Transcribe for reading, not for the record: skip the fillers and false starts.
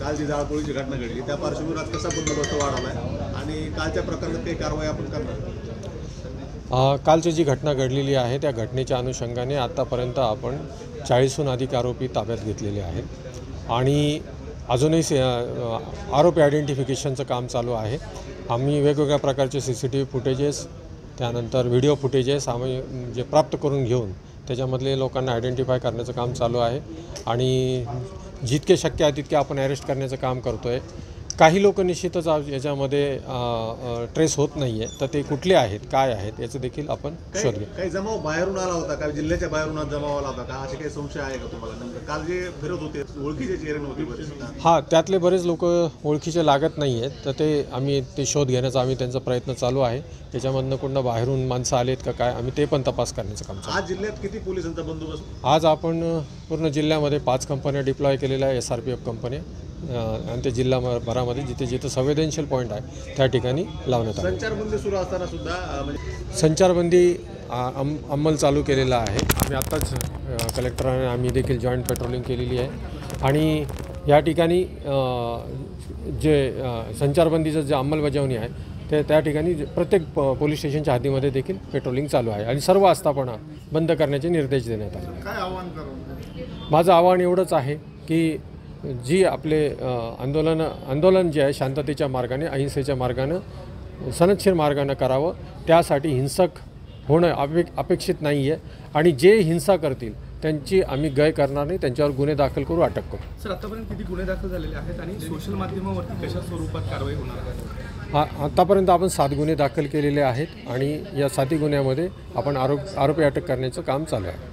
काल जी जाळपोळीची घटना घडली त्या पार्श्वभूमीवर कसा बंदोबस्त वाढवला आणि कालच्या प्रकरणात काही कारवाई आपण करणार? कालची जी घटना घडलेली आहे त्या घटनेच्या अनुषंगाने आतापर्यंत आपण 40हून अधिक आरोपी ताब्यात घेतलेले आहेत आणि अजूनही आरोपी आयडेंटिफिकेशनचं काम चालू आहे। आम्ही वेगवेगळ्या प्रकारचे CCTV फुटेजेस त्यानंतर व्हिडिओ फुटेजेस आम्ही जे प्राप्त करून घेऊन त्याच्यामधले लोकांना आयडेंटिफाय करण्याचं काम चालू आहे आणि जितके शक्य आहे तितके आपण अरेस्ट करण्याचं काम करतोय। काही लोक निश्चितच याच्यामध्ये ट्रेस होत नाहीये तर ते कुठले आहेत काय आहेत याचं देखील आपण शोध घेऊ। काही जमाव बाहेरून आला होता का जिल्ह्याच्या बाहेरून जमाव आला होता का असे काही संशय आहे का तुम्हाला? काल जे फिरत होते ओळखीचे चेहरे नव्हते बरेच? हां, त्यातले बरेच लोक ओळखीचे लागत नाही आहेत तर ते आम्ही ते शोध घेण्याचा आम्ही त्यांचा प्रयत्न चालू आहे। त्याच्यामधनं कोणतं बाहेरून माणसं आलेत का काय आम्ही ते पण तपास करण्याचं काम चालू आहे। आज जिल्ह्यात किती पोलिसांचा बंदोबस्त? आज आपण पूर्ण जिल्ह्यामध्ये 5 कंपन्या डिप्लॉय केलेल्या आहे SRPF कंपन्या आणि ते जिल्हाभरामध्ये जिथे जिथे संवेदनशील पॉईंट आहे त्या ठिकाणी लावण्यात आले। संचारबंदी सुरू असताना सुद्धा संचारबंदी अंमल चालू केलेला आहे। आम्ही आत्ताच कलेक्टरांनी आम्ही देखील जॉईंट पेट्रोलिंग केलेली आहे आणि या ठिकाणी जे संचारबंदीचं जे अंमलबजावणी आहे ते त्या ठिकाणी प्रत्येक पोलीस स्टेशनच्या हद्दीमध्ये देखील पेट्रोलिंग चालू आहे आणि सर्व आस्थापना बंद करण्याचे निर्देश देण्यात आले। काय आव्हान करू? माझं आव्हान एवढंच आहे की जी आपले आंदोलन जे आहे शांततेच्या मार्गाने अहिंसेच्या मार्गाने सनदशीर मार्गाने करावं। त्यासाठी हिंसक होणं अपेक्षित नाही आहे आणि जे हिंसा करतील त्यांची आम्ही गय करणार नाही, त्यांच्यावर गुन्हे दाखल करू, अटक करू। सर, आतापर्यंत किती गुन्हे दाखल झालेले आहेत आणि सोशल माध्यमावरती कशा स्वरूपात कारवाई होणार आहे? आतापर्यंत आपण 7 गुन्हे दाखल केलेले आहेत आणि या 7ही गुन्ह्यामध्ये आपण आरोपी अटक करण्याचं काम चालू आहे।